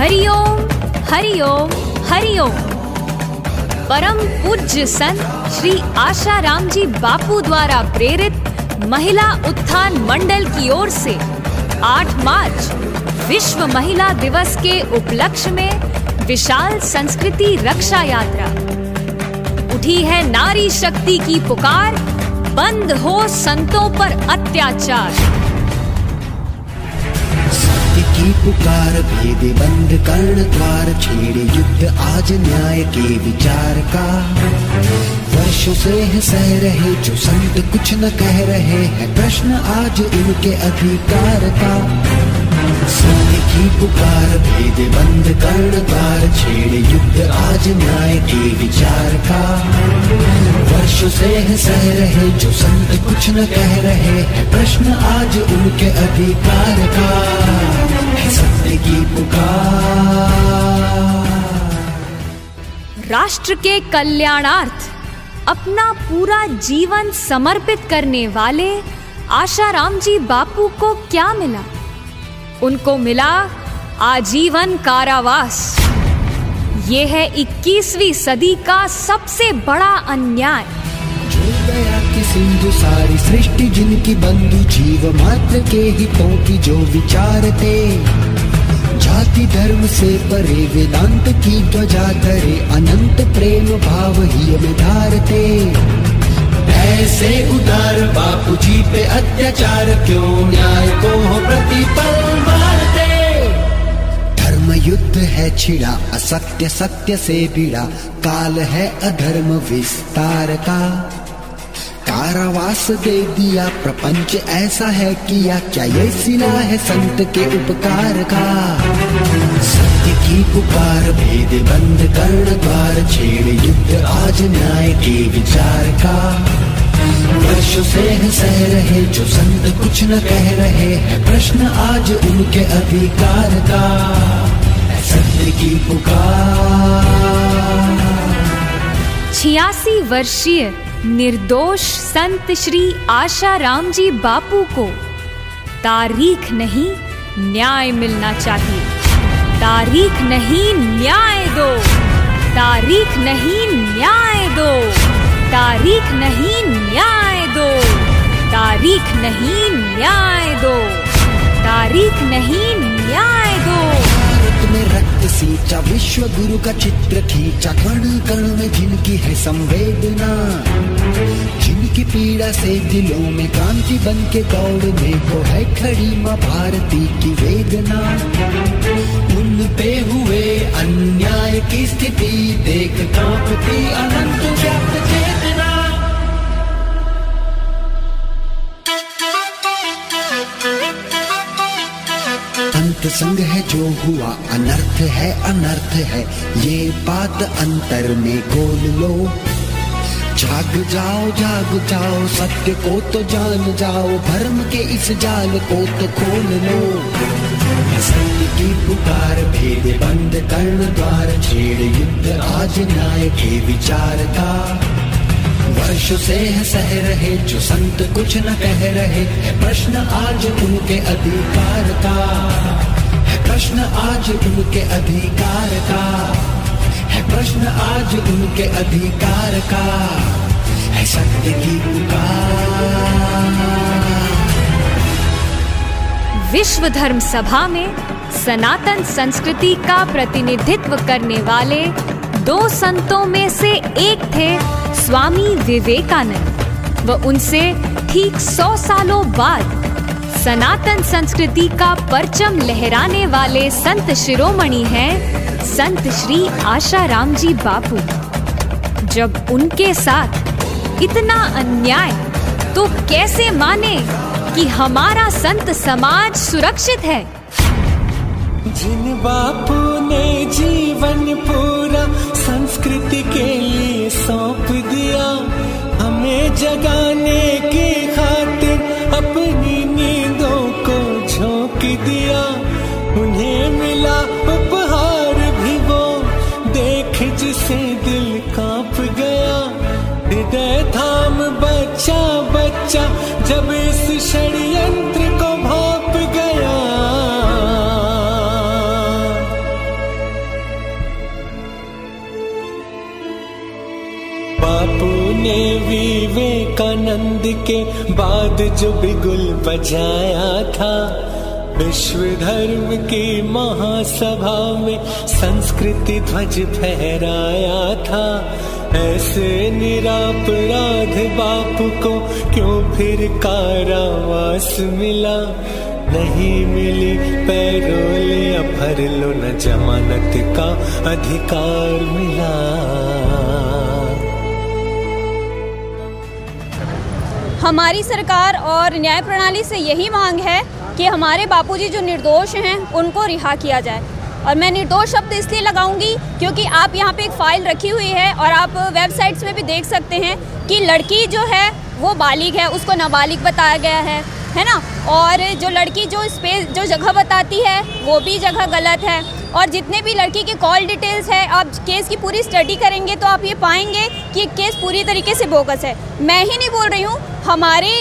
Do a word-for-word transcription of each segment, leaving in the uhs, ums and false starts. हरिओम हरिओम हरिओम। परम पूज्य संत श्री आसाराम जी बापू द्वारा प्रेरित महिला उत्थान मंडल की ओर से आठ मार्च विश्व महिला दिवस के उपलक्ष्य में विशाल संस्कृति रक्षा यात्रा। उठी है नारी शक्ति की पुकार, बंद हो संतों पर अत्याचार। की पुकार भेदे बंद कर्ण द्वार, छेड़े युद्ध आज न्याय के विचार का। वर्षों से है सह रहे जो संत कुछ न कह रहे हैं, प्रश्न आज इनके अधिकार का। संत की पुकार भेदे बंद कर्ण द्वार, छेड़े युद्ध आज न्याय के विचार का। वर्षों से है सह रहे जो संत कुछ न कह रहे हैं, प्रश्न आज इनके अधिकार का। राष्ट्र के कल्याणार्थ अपना पूरा जीवन समर्पित करने वाले आसाराम जी बापू को क्या मिला? उनको मिला आजीवन कारावास। ये है इक्कीसवीं सदी का सबसे बड़ा अन्याय। जुड़ गया कि सिंधु सारी सृष्टि जिनकी बंधु, जीव मात्र के हितों की जो विचार थे। जाति धर्म से परे वेदांत की ध्वजा धरे, अनंत प्रेम भाव ही में धारते। ऐसे उदार बापू जी पे अत्याचार क्यों, न्याय को हो प्रतिपल मारते। धर्म युद्ध है छिड़ा, असत्य सत्य से भिड़ा, काल है अधर्म विस्तार का। कारावास दे दिया प्रपंच ऐसा है किया, क्या ये सिला है संत के उपकार का। सत्य की पुकार भेद बंद कर्ण द्वार, छेड़ युद्ध आज न्याय के विचार का। वर्षों से है सह रहे जो संत कुछ न कह रहे हैं, प्रश्न आज उनके अधिकार का। सत्य की पुकार। छियासी वर्षीय निर्दोष संत श्री आसाराम जी बापू को तारीख नहीं न्याय मिलना चाहिए। तारीख नहीं न्याय दो, तारीख नहीं न्याय दो, तारीख नहीं न्याय दो, तारीख नहीं न्याय दो, तारीख नहीं न्याय दो। भारत में रक्त सींचा, विश्व गुरु का चित्र खींचा, कण कण में जिनकी है संवेदना, जिनकी पीड़ा से दिलों में क्रांति बन के दौड़ने को है खड़ी माँ भारती की वेदना। उन पे हुए अन्याय की स्थिति देख कांपती अनंत व्याप्त चेतना। संग है जो हुआ अनर्थ है, अनर्थ है ये बात अंतर में खोल लो। जाग जाओ जाग जाओ, सत्य को तो जान जाओ, भर्म के इस जाल को तो खोल लो। सत्य की पुकार भेद बंद कर्ण द्वार, छेड़ युद्ध आज न्याय के विचार का। वर्षों से है सह रहे जो संत कुछ न कह रहे है, प्रश्न आज उनके अधिकार का। प्रश्न आज उनके अधिकार का है, प्रश्न आज उनके अधिकार का है। सत्य की पुकार। विश्व धर्म सभा में सनातन संस्कृति का प्रतिनिधित्व करने वाले दो संतों में से एक थे स्वामी विवेकानंद। व उनसे ठीक सौ सालों बाद सनातन संस्कृति का परचम लहराने वाले संत शिरोमणि हैं संत श्री आसाराम जी बापू। जब उनके साथ इतना अन्याय, तो कैसे माने कि हमारा संत समाज सुरक्षित है। जिन बापू ने जीवन पूरा संस्कृति के लिए सौंप दिया, हमें जगाने की खातिर अपनी नींदों को झोंक दिया। उन्हें मिला उपहार भी वो, देख जिसे दिल कांप गया। हृदय थाम बच्चा बच्चा, जब इस षड्यंत्र को भांप गया। विवेकानंद के बाद जो बिगुल बजाया था, विश्व धर्म की महासभा में संस्कृति ध्वज फहराया था। ऐसे निरापराध बापू को क्यों फिर कारावास मिला? नहीं मिली पैरोल या भर लो न जमानत का अधिकार मिला। हमारी सरकार और न्याय प्रणाली से यही मांग है कि हमारे बापूजी जो निर्दोष हैं उनको रिहा किया जाए। और मैं निर्दोष शब्द इसलिए लगाऊंगी क्योंकि आप यहाँ पे एक फ़ाइल रखी हुई है और आप वेबसाइट्स में भी देख सकते हैं कि लड़की जो है वो बालिग है, उसको नाबालिग बताया गया है, है ना। और जो लड़की जो स्पेस जो जगह बताती है वो भी जगह गलत है। और जितने भी लड़की के कॉल डिटेल्स है, आप केस की पूरी स्टडी करेंगे तो आप ये पाएंगे कि केस पूरी तरीके से बोगस है। मैं ही नहीं बोल रही हूँ, हमारे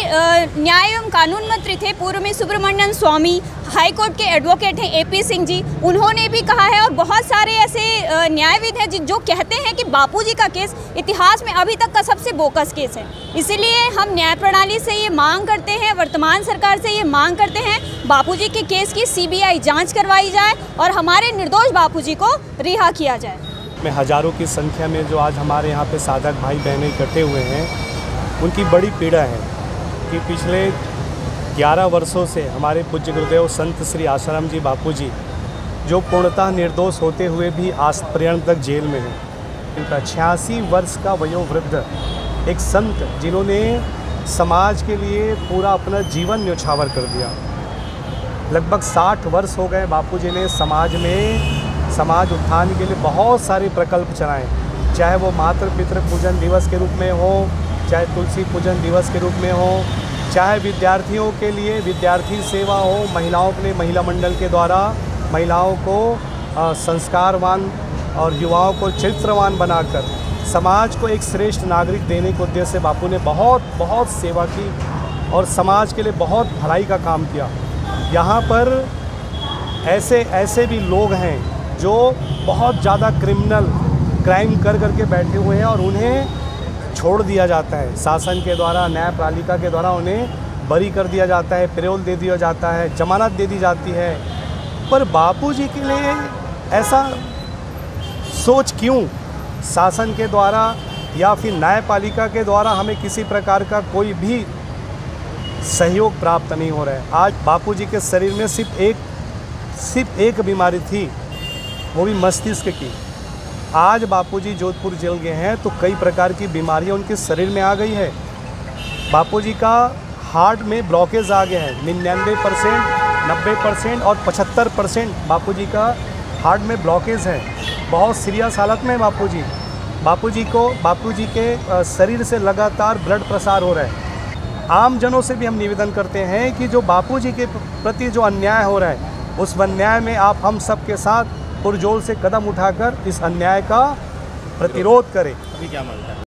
न्याय एवं कानून मंत्री थे पूर्व में सुब्रमण्यम स्वामी, हाई कोर्ट के एडवोकेट हैं एपी सिंह जी, उन्होंने भी कहा है। और बहुत सारे ऐसे न्यायविद हैं जो कहते हैं कि बापूजी का केस इतिहास में अभी तक का सबसे बोगस केस है। इसीलिए हम न्याय प्रणाली से ये मांग करते हैं, वर्तमान सरकार से ये मांग करते हैं, बापूजी के केस की सीबीआई जांच करवाई जाए और हमारे निर्दोष बापूजी को रिहा किया जाए। में हज़ारों की संख्या में जो आज हमारे यहाँ पे साधक भाई बहनें इकट्ठे हुए हैं, उनकी बड़ी पीड़ा है कि पिछले ग्यारह वर्षों से हमारे पूज्य गुरुदेव संत श्री आसाराम जी बापू जी जो पूर्णतः निर्दोष होते हुए भी आज पर्यंत तक जेल में हैं। इनका छियासी वर्ष का वयोवृद्ध एक संत जिन्होंने समाज के लिए पूरा अपना जीवन न्यौछावर कर दिया, लगभग साठ वर्ष हो गए बापूजी ने समाज में समाज उत्थान के लिए बहुत सारे प्रकल्प चलाए, चाहे वो मातृ पितृ पूजन दिवस के रूप में हो, चाहे तुलसी पूजन दिवस के रूप में हो, चाहे विद्यार्थियों के लिए विद्यार्थी सेवा हो, महिलाओं के लिए महिला मंडल के द्वारा महिलाओं को संस्कारवान और युवाओं को चरित्रवान बनाकर समाज को एक श्रेष्ठ नागरिक देने के उद्देश्य से बापू ने बहुत बहुत सेवा की और समाज के लिए बहुत भलाई का काम किया। यहाँ पर ऐसे ऐसे भी लोग हैं जो बहुत ज़्यादा क्रिमिनल क्राइम कर कर के बैठे हुए हैं और उन्हें छोड़ दिया जाता है शासन के द्वारा, न्यायपालिका के द्वारा उन्हें बरी कर दिया जाता है, पैरोल दे दिया जाता है, जमानत दे दी जाती है। पर बापूजी के लिए ऐसा सोच क्यों? शासन के द्वारा या फिर न्यायपालिका के द्वारा हमें किसी प्रकार का कोई भी सहयोग प्राप्त नहीं हो रहा है। आज बापूजी के शरीर में सिर्फ एक सिर्फ एक बीमारी थी, वो भी मस्तिष्क की। आज बापूजी जोधपुर जेल गए हैं तो कई प्रकार की बीमारियां उनके शरीर में आ गई है। बापूजी का हार्ट में ब्लॉकेज आ गया है, निन्यानवे परसेंट नब्बे परसेंट और पचहत्तर परसेंट बापूजी का हार्ट में ब्लॉकेज है। बहुत सीरियस हालत में बापूजी बापूजी को बापूजी के शरीर से लगातार ब्लड प्रसार हो रहा है। आम जनों से भी हम निवेदन करते हैं कि जो बापूजी के प्रति जो अन्याय हो रहा है, उस अन्याय में आप हम सब के साथ पुरजोर से कदम उठाकर इस अन्याय का प्रतिरोध करें। अभी क्या मांगता है?